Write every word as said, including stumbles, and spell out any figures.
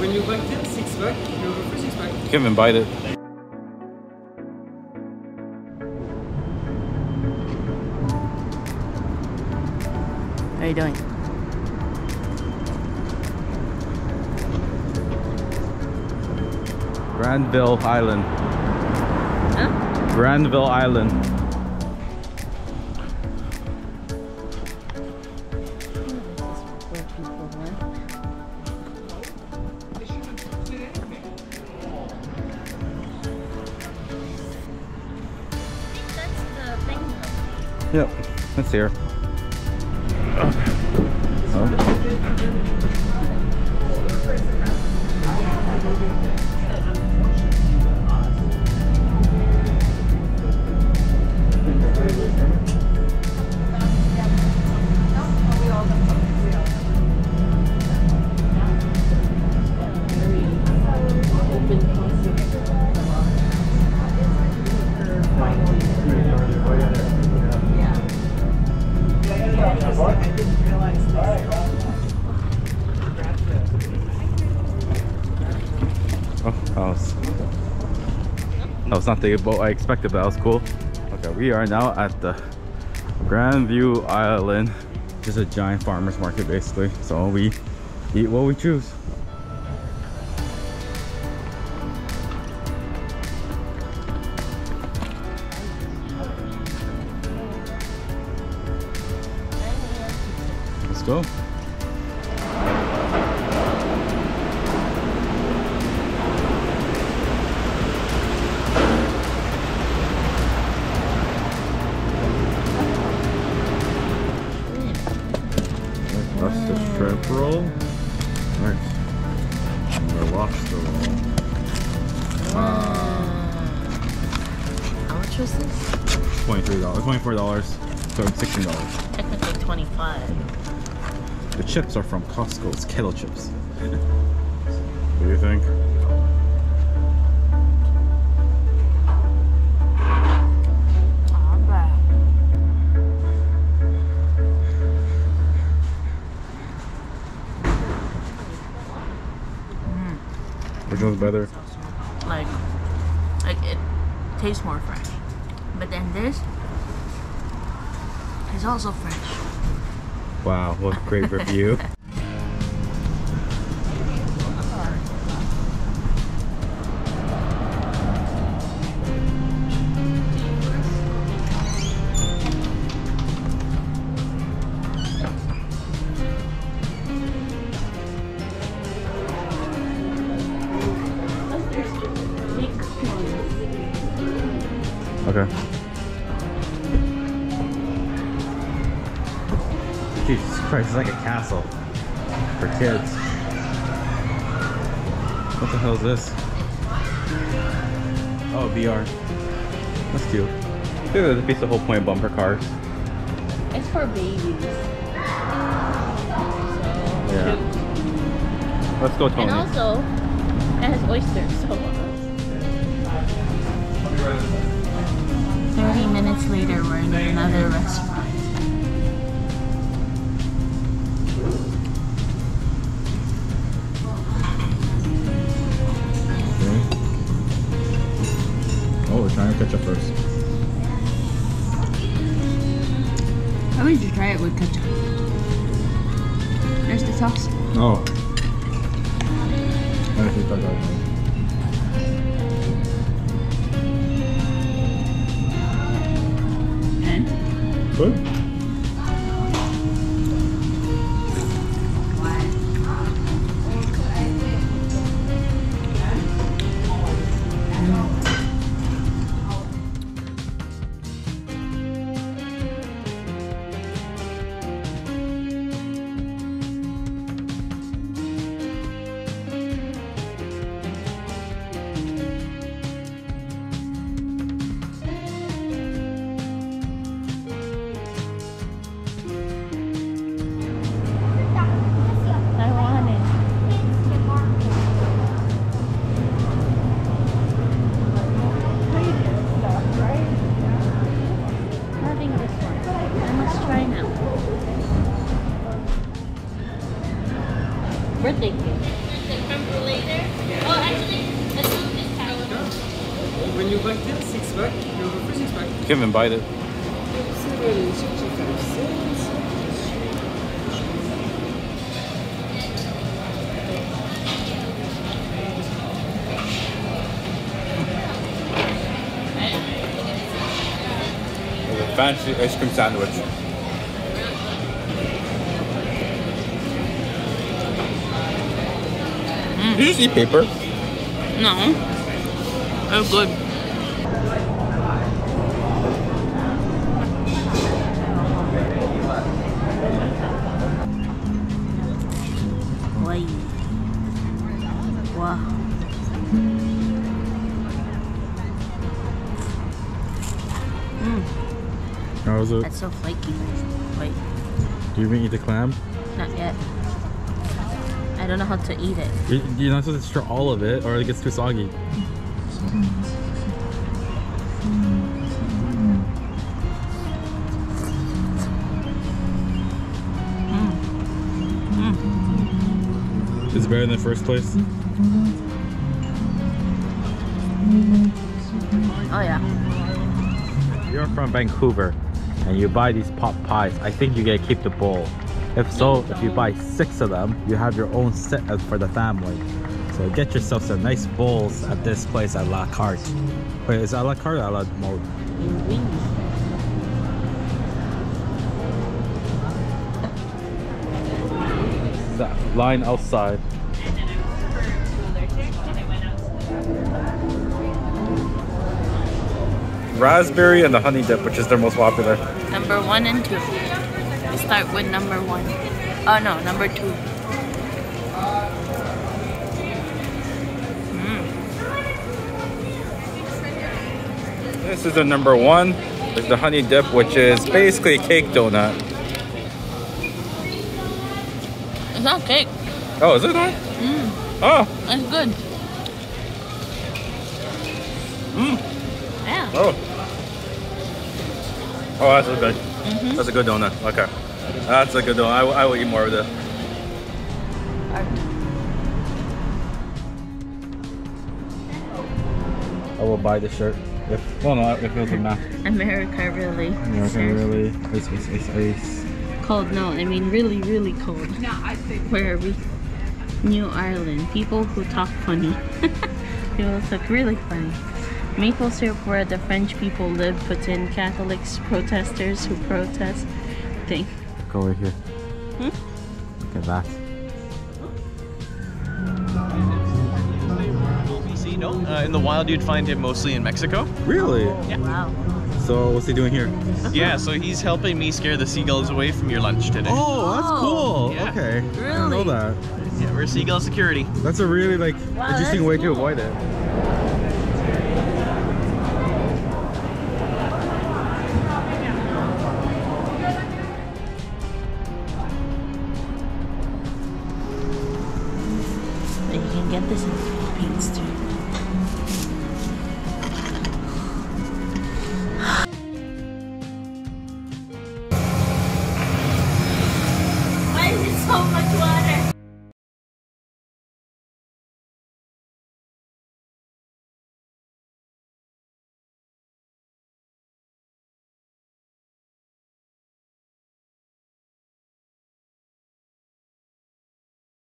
when you buy it, six pack, you go for six pack. You can't even bite it. How are you doing? Granville Island. Huh? Granville Island. Yep, that's here. That was not the boat I expected, but that was cool. Okay, we are now at the Granville Island. Just a giant farmer's market basically. So we eat what we choose. Let's go. Shrimp roll, right? And the lobster roll. Uh, How much was this? Twenty-three dollars, twenty-four dollars, so sixteen dollars. Technically twenty-five. The chips are from Costco. It's kettle chips. What do you think? Which one's better? Like, like it tastes more fresh. But then this is also fresh. Wow, what a great review. Okay. Jesus Christ, it's like a castle for kids. What the hell is this? Oh, V R. That's cute. I think that'd be the whole point of bumper cars. It's for babies. Yeah. Let's go, Tony. And also, it has oysters, so. thirty minutes later, we're in another restaurant. Okay. Oh, we're trying to ketchup first. Why would you try it with ketchup? There's the sauce. Oh. I think that got it. Good. and creme brulee there. Yeah. Oh, actually, let's do this time. Yeah. When you buy this six pack, you have a free six pack. Kevin, buy it. A fancy ice cream sandwich. Did you see paper? No. Oh, good. Wait. Wow. Mm. How was it? That's so flaky. Wait. Do you even eat the clam? Not yet. I don't know how to eat it. You're not supposed to straw all of it or it gets too soggy. Mm. Mm. It's better than the first place. Oh yeah. If you're from Vancouver and you buy these pop pies, I think you gotta keep the bowl. If so, if you buy six of them, you have your own set for the family. So get yourself some nice bowls at this place at La Carte. Wait, is it A La Carte or A La Mode? That line outside. Raspberry and the honey dip, which is their most popular. Number one and two. Start with number one. Oh no, number two. Mm. This is the number one, with the honey dip, which is basically a cake donut. It's not cake. Oh, is it not? Mm. Oh. It's good. Mm. Yeah. Oh. Oh, that's so good. Mm-hmm. That's a good donut. Okay. That's a good donut. I, I will eat more of this. I will buy this shirt. If, well, no, if it was a map. America, really. America, sure. Really. It's, it's, it's, it's. Cold, no, I mean really, really cold. Where are we? New Ireland. People who talk funny. People who talk really funny. Maple syrup where the French people live, put in Catholics, protesters who protest thing. Look over here. Hmm? Look at that. Uh, in the wild you'd find him mostly in Mexico. Really? Yeah. Wow. So what's he doing here? Yeah, so he's helping me scare the seagulls away from your lunch today. Oh, that's cool. Yeah. Okay. Really? I didn't know that. Yeah, we're seagull security. That's a really like wow, interesting way cool. to avoid it. Get this in the Philippines too.